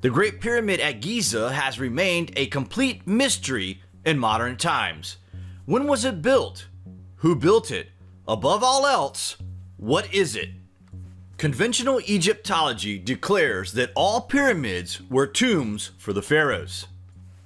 The Great Pyramid at Giza has remained a complete mystery in modern times. When was it built? Who built it? Above all else, what is it? Conventional Egyptology declares that all pyramids were tombs for the pharaohs.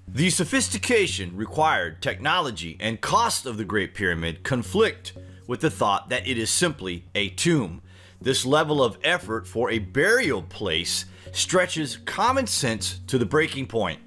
The sophistication required, technology, and cost of the Great Pyramid conflict with the thought that it is simply a tomb. This level of effort for a burial place stretches common sense to the breaking point.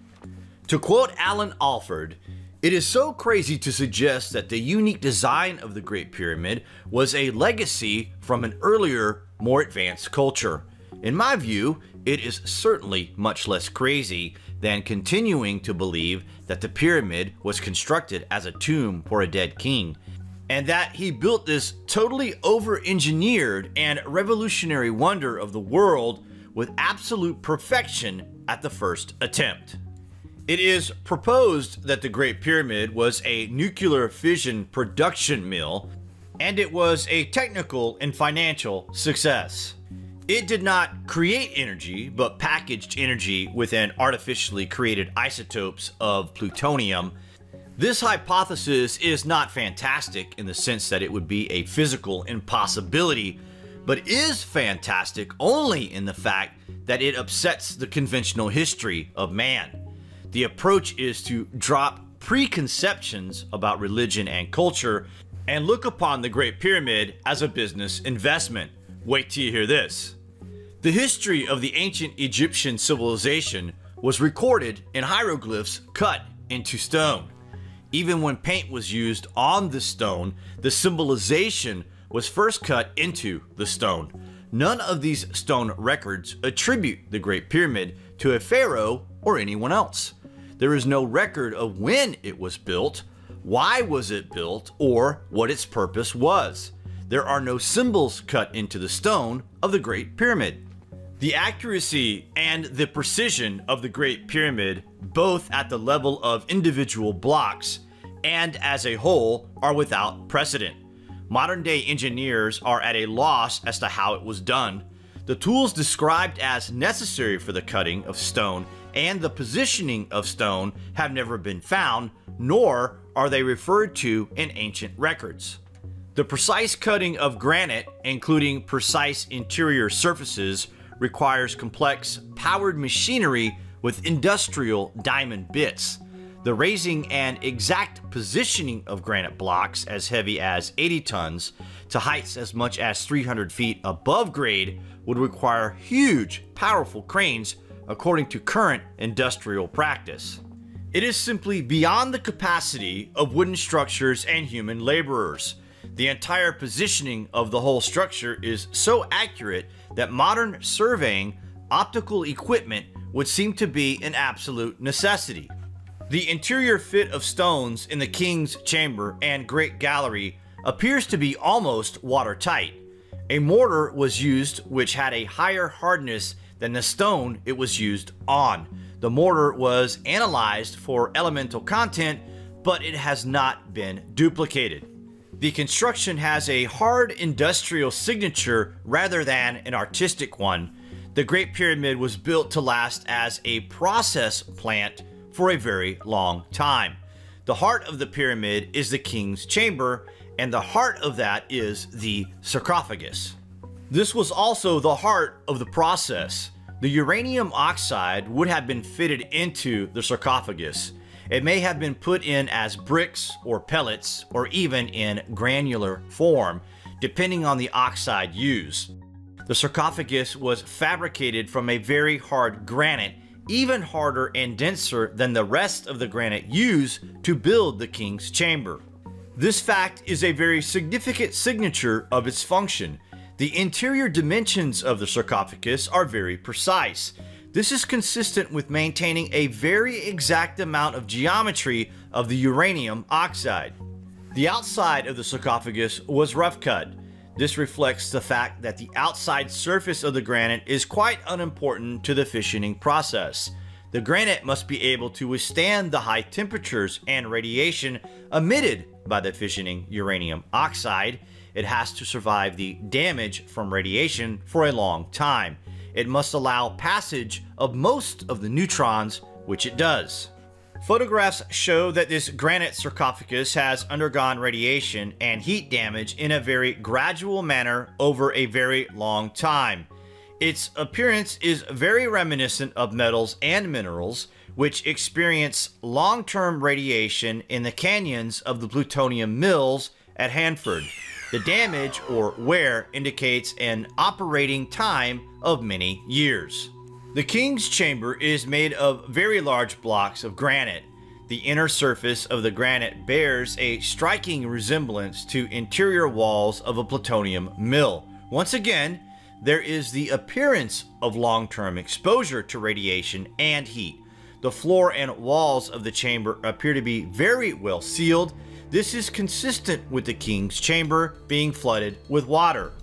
To quote Alan Alford, "It is so crazy to suggest that the unique design of the Great Pyramid was a legacy from an earlier, more advanced culture. In my view, it is certainly much less crazy than continuing to believe that the pyramid was constructed as a tomb for a dead king, and that he built this totally over-engineered and revolutionary wonder of the world with absolute perfection at the first attempt." It is proposed that the Great Pyramid was a nuclear fission production mill, and it was a technical and financial success. It did not create energy, but packaged energy within artificially created isotopes of plutonium. This hypothesis is not fantastic in the sense that it would be a physical impossibility, but is fantastic only in the fact that it upsets the conventional history of man. The approach is to drop preconceptions about religion and culture and look upon the Great Pyramid as a business investment. Wait till you hear this. The history of the ancient Egyptian civilization was recorded in hieroglyphs cut into stone. Even when paint was used on the stone, the symbolization was first cut into the stone. None of these stone records attribute the Great Pyramid to a pharaoh or anyone else. There is no record of when it was built, why was it built, or what its purpose was. There are no symbols cut into the stone of the Great Pyramid. The accuracy and the precision of the Great Pyramid, both at the level of individual blocks and as a whole, are without precedent. Modern-day engineers are at a loss as to how it was done. The tools described as necessary for the cutting of stone and the positioning of stone have never been found, nor are they referred to in ancient records. The precise cutting of granite, including precise interior surfaces, requires complex, powered machinery with industrial diamond bits. The raising and exact positioning of granite blocks as heavy as 80 tons to heights as much as 300 feet above grade would require huge, powerful cranes according to current industrial practice. It is simply beyond the capacity of wooden structures and human laborers. The entire positioning of the whole structure is so accurate that modern surveying optical equipment would seem to be an absolute necessity. The interior fit of stones in the King's Chamber and Great Gallery appears to be almost watertight. A mortar was used which had a higher hardness than the stone it was used on. The mortar was analyzed for elemental content, but it has not been duplicated. The construction has a hard industrial signature rather than an artistic one. The Great Pyramid was built to last as a process plant for a very long time. The heart of the pyramid is the King's Chamber, and the heart of that is the sarcophagus. This was also the heart of the process. The uranium oxide would have been fitted into the sarcophagus. It may have been put in as bricks or pellets, or even in granular form, depending on the oxide used. The sarcophagus was fabricated from a very hard granite, even harder and denser than the rest of the granite used to build the King's Chamber. This fact is a very significant signature of its function. The interior dimensions of the sarcophagus are very precise. This is consistent with maintaining a very exact amount of geometry of the uranium oxide. The outside of the sarcophagus was rough cut. This reflects the fact that the outside surface of the granite is quite unimportant to the fissioning process. The granite must be able to withstand the high temperatures and radiation emitted by the fissioning uranium oxide. It has to survive the damage from radiation for a long time. it must allow passage of most of the neutrons, which it does. Photographs show that this granite sarcophagus has undergone radiation and heat damage in a very gradual manner over a very long time. Its appearance is very reminiscent of metals and minerals, which experience long-term radiation in the canyons of the plutonium mills at Hanford. The damage or wear indicates an operating time of many years. The King's Chamber is made of very large blocks of granite. The inner surface of the granite bears a striking resemblance to interior walls of a plutonium mill. Once again, there is the appearance of long-term exposure to radiation and heat. The floor and walls of the chamber appear to be very well sealed. This is consistent with the King's Chamber being flooded with water.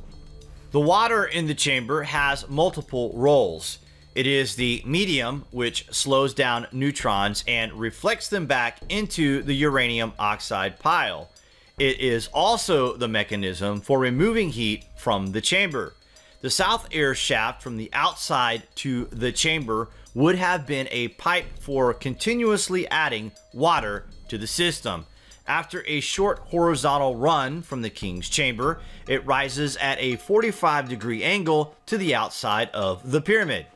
The water in the chamber has multiple roles. It is the medium which slows down neutrons and reflects them back into the uranium oxide pile. It is also the mechanism for removing heat from the chamber. The south air shaft from the outside to the chamber would have been a pipe for continuously adding water to the system. After a short horizontal run from the King's Chamber, it rises at a 45-degree angle to the outside of the pyramid.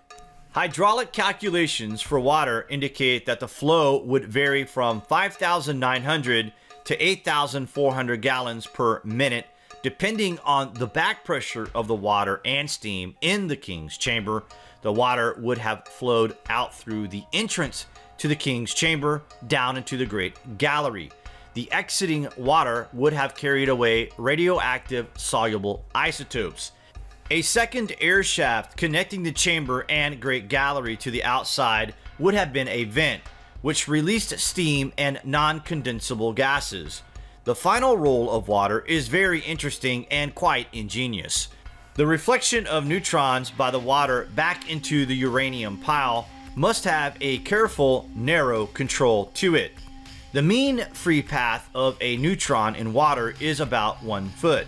Hydraulic calculations for water indicate that the flow would vary from 5,900 to 8,400 gallons per minute, depending on the back pressure of the water and steam in the King's Chamber. The water would have flowed out through the entrance to the King's Chamber down into the Great Gallery. The exiting water would have carried away radioactive soluble isotopes. A second air shaft connecting the chamber and Great Gallery to the outside would have been a vent, which released steam and non-condensable gases. The final role of water is very interesting and quite ingenious. The reflection of neutrons by the water back into the uranium pile must have a careful, narrow control to it. The mean free path of a neutron in water is about 1 foot.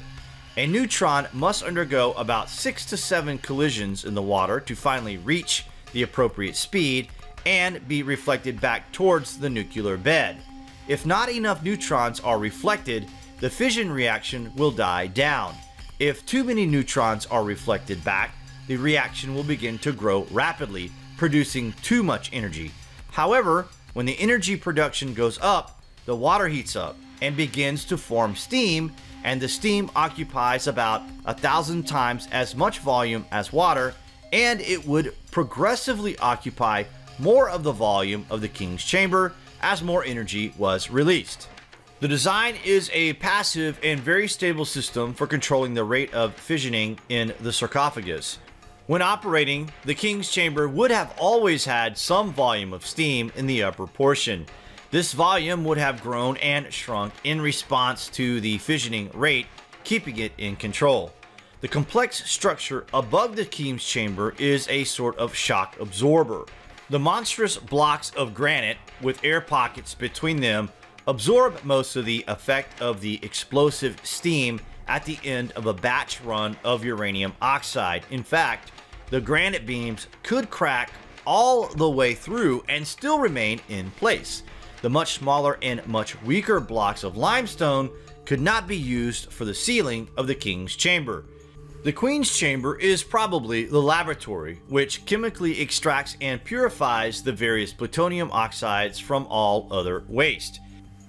A neutron must undergo about 6 to 7 collisions in the water to finally reach the appropriate speed and be reflected back towards the nuclear bed. If not enough neutrons are reflected, the fission reaction will die down. If too many neutrons are reflected back, the reaction will begin to grow rapidly, producing too much energy. However, when the energy production goes up, the water heats up and begins to form steam, and the steam occupies about 1,000 times as much volume as water, and it would progressively occupy more of the volume of the King's Chamber as more energy was released. The design is a passive and very stable system for controlling the rate of fissioning in the sarcophagus. When operating, the King's Chamber would have always had some volume of steam in the upper portion. This volume would have grown and shrunk in response to the fissioning rate, keeping it in control. The complex structure above the King's Chamber is a sort of shock absorber. The monstrous blocks of granite, with air pockets between them, absorb most of the effect of the explosive steam at the end of a batch run of uranium oxide. In fact, the granite beams could crack all the way through and still remain in place. The much smaller and much weaker blocks of limestone could not be used for the sealing of the King's Chamber. The Queen's Chamber is probably the laboratory, which chemically extracts and purifies the various plutonium oxides from all other waste.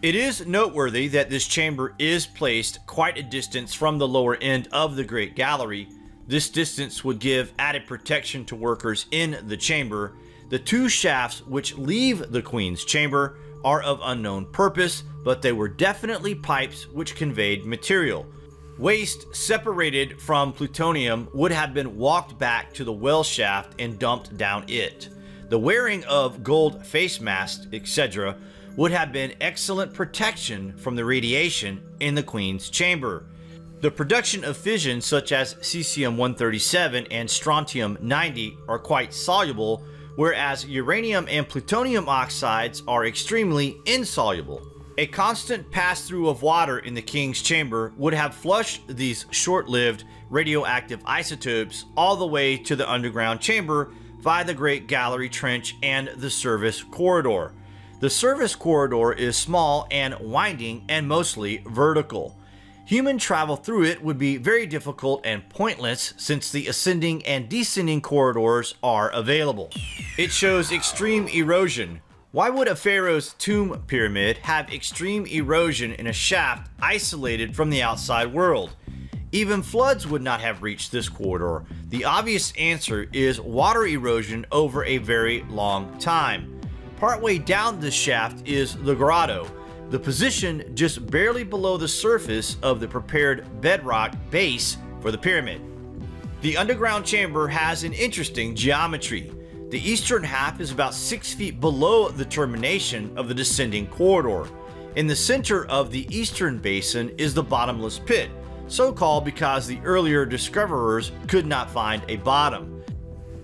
It is noteworthy that this chamber is placed quite a distance from the lower end of the Great Gallery. This distance would give added protection to workers in the chamber. The two shafts which leave the Queen's Chamber are of unknown purpose, but they were definitely pipes which conveyed material. Waste separated from plutonium would have been walked back to the well shaft and dumped down it. The wearing of gold face masks, etc., would have been excellent protection from the radiation in the Queen's Chamber. The production of fissions such as cesium-137 and strontium-90 are quite soluble, whereas uranium and plutonium oxides are extremely insoluble. A constant pass-through of water in the king's chamber would have flushed these short-lived radioactive isotopes all the way to the underground chamber via the Great Gallery Trench and the service corridor. The service corridor is small and winding and mostly vertical. Human travel through it would be very difficult and pointless since the ascending and descending corridors are available. It shows extreme erosion. Why would a pharaoh's tomb pyramid have extreme erosion in a shaft isolated from the outside world? Even floods would not have reached this corridor. The obvious answer is water erosion over a very long time. Partway down this shaft is the grotto. The position just barely below the surface of the prepared bedrock base for the pyramid. The underground chamber has an interesting geometry. The eastern half is about 6 feet below the termination of the descending corridor. In the center of the eastern basin is the bottomless pit, so called because the earlier discoverers could not find a bottom.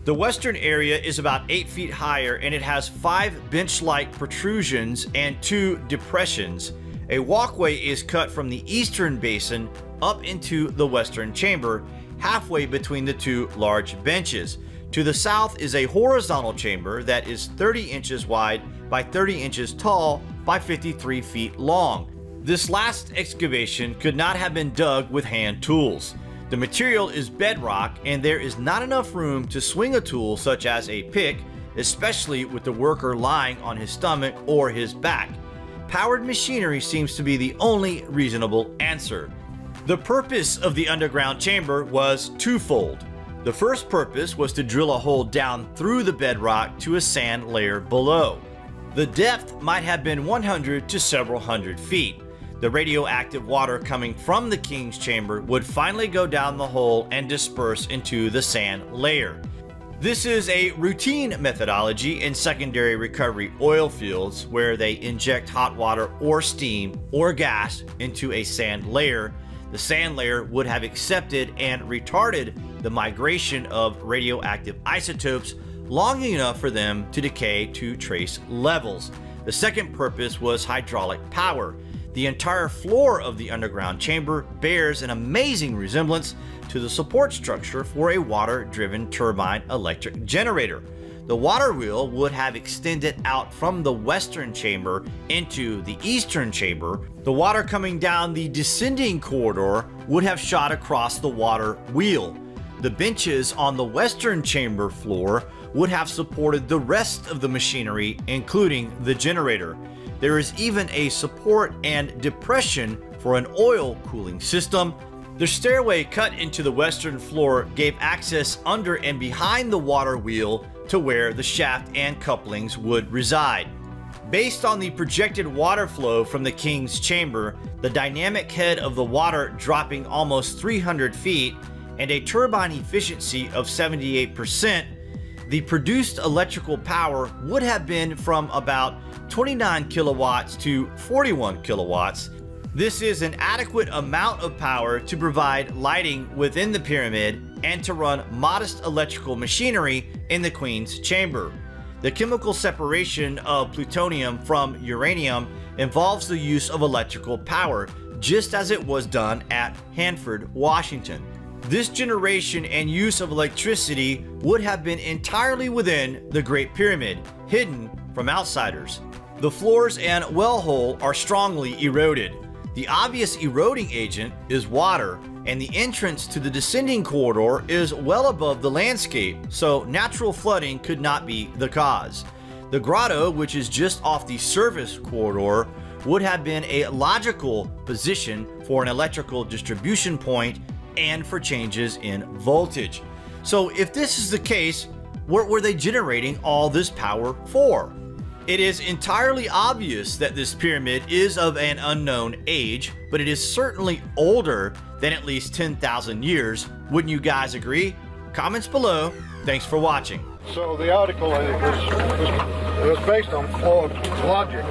The western area is about 8 feet higher and it has 5 bench-like protrusions and 2 depressions. A walkway is cut from the eastern basin up into the western chamber, halfway between the two large benches. To the south is a horizontal chamber that is 30 inches wide by 30 inches tall by 53 feet long. This last excavation could not have been dug with hand tools. The material is bedrock and there is not enough room to swing a tool such as a pick, especially with the worker lying on his stomach or his back. Powered machinery seems to be the only reasonable answer. The purpose of the underground chamber was twofold. The first purpose was to drill a hole down through the bedrock to a sand layer below. The depth might have been 100 to several hundred feet. The radioactive water coming from the king's chamber would finally go down the hole and disperse into the sand layer. This is a routine methodology in secondary recovery oil fields where they inject hot water or steam or gas into a sand layer. The sand layer would have accepted and retarded the migration of radioactive isotopes long enough for them to decay to trace levels. The second purpose was hydraulic power. The entire floor of the underground chamber bears an amazing resemblance to the support structure for a water-driven turbine electric generator. The water wheel would have extended out from the western chamber into the eastern chamber. The water coming down the descending corridor would have shot across the water wheel. The benches on the western chamber floor would have supported the rest of the machinery, including the generator. There is even a support and depression for an oil cooling system. The stairway cut into the western floor gave access under and behind the water wheel to where the shaft and couplings would reside. Based on the projected water flow from the king's chamber, the dynamic head of the water dropping almost 300 feet and a turbine efficiency of 78%, the produced electrical power would have been from about 29 kilowatts to 41 kilowatts. This is an adequate amount of power to provide lighting within the pyramid and to run modest electrical machinery in the Queen's chamber. The chemical separation of plutonium from uranium involves the use of electrical power, just as it was done at Hanford, Washington. This generation and use of electricity would have been entirely within the Great Pyramid, hidden from outsiders. The floors and well hole are strongly eroded. The obvious eroding agent is water, and the entrance to the descending corridor is well above the landscape, so natural flooding could not be the cause. The grotto, which is just off the service corridor, would have been a logical position for an electrical distribution point and for changes in voltage. So if this is the case, what were they generating all this power for? It is entirely obvious that this pyramid is of an unknown age, but it is certainly older than at least 10,000 years. Wouldn't you guys agree? Comments below. Thanks for watching. So the article was based on flawed logic.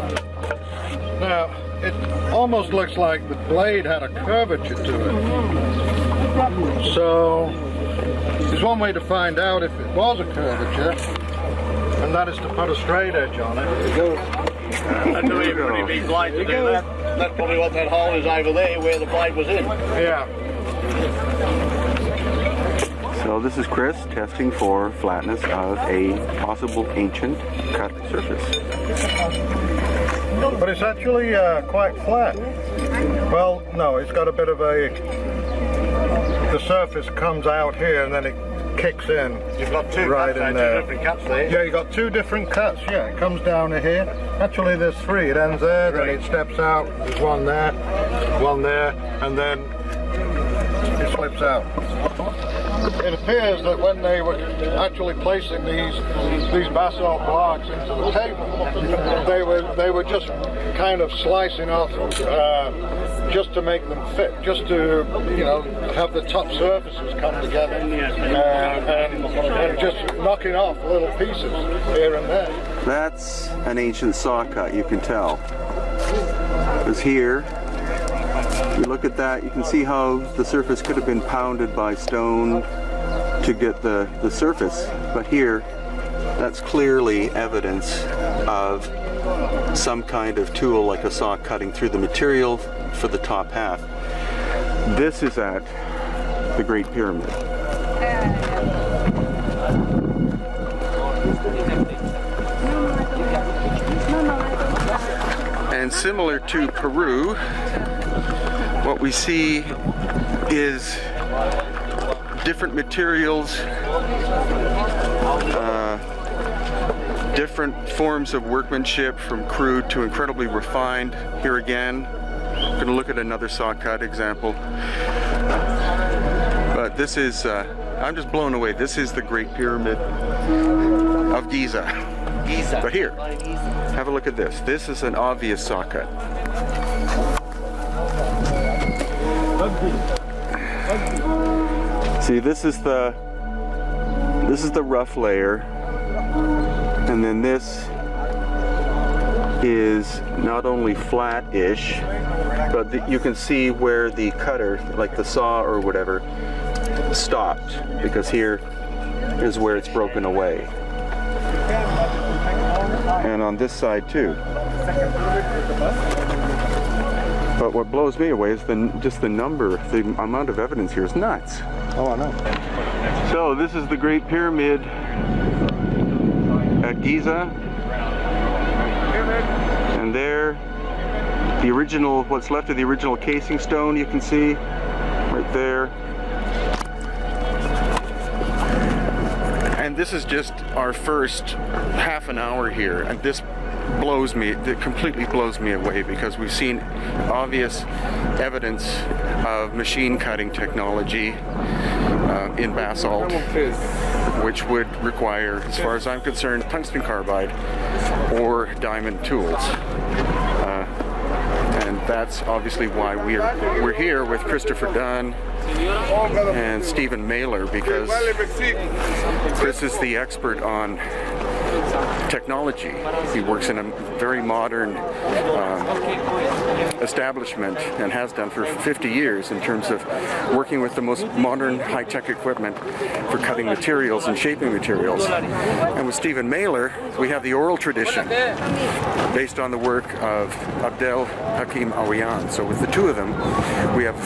Now, it almost looks like the blade had a curvature to it. So, there's one way to find out if it was a curvature, and that is to put a straight edge on it. I believe it would be blind to do that. That's probably what that hole is over there where the blade was in. Yeah. So this is Chris testing for flatness of a possible ancient cut surface. But it's actually quite flat. Well, no, it's got a bit of a... The surface comes out here and then it kicks in. You've got two right cuts, in there. Two different cuts there. Yeah, you've got two different cuts, yeah. It comes down to here. Actually, there's three. It ends there, then it steps out. There's one there, and then it slips out. It appears that when they were actually placing these basalt blocks into the pavement, they were just kind of slicing off just to make them fit, just to have the top surfaces come together, and just knocking off little pieces here and there. That's an ancient saw cut, you can tell. Because here, if you look at that, you can see how the surface could have been pounded by stone to get the surface. But here, that's clearly evidence of some kind of tool like a saw cutting through the material for the top half. This is at the Great Pyramid. And similar to Peru, what we see is different materials, different forms of workmanship from crude to incredibly refined. Here again, I'm going to look at another saw cut example. But this is, I'm just blown away. This is the Great Pyramid of Giza. But here, have a look at this. This is an obvious saw cut. See, this is the rough layer, and then this is not only flat-ish, but you can see where the cutter, like the saw or whatever, stopped, because here is where it's broken away. And on this side too. But what blows me away is just the number, the amount of evidence here is nuts. Oh, I know. So this is the Great Pyramid at Giza. And there, the original, what's left of the original casing stone, you can see, right there. And this is just our first half an hour here. And this blows me, it completely blows me away, because we've seen obvious evidence of machine cutting technology in basalt, which would require, as far as I'm concerned, tungsten carbide or diamond tools. And that's obviously why we're here with Christopher Dunn and Stephen Mailer, because Chris is the expert on technology. He works in a very modern establishment, and has done for 50 years, in terms of working with the most modern high-tech equipment for cutting materials and shaping materials. And with Stephen Mailer, we have the oral tradition based on the work of Abdel Hakim Awian. So with the two of them, we have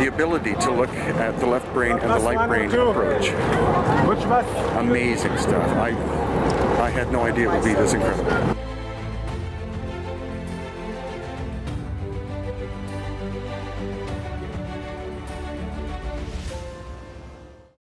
the ability to look at the left brain and the light brain approach. Amazing stuff. I had no idea it would be this incredible.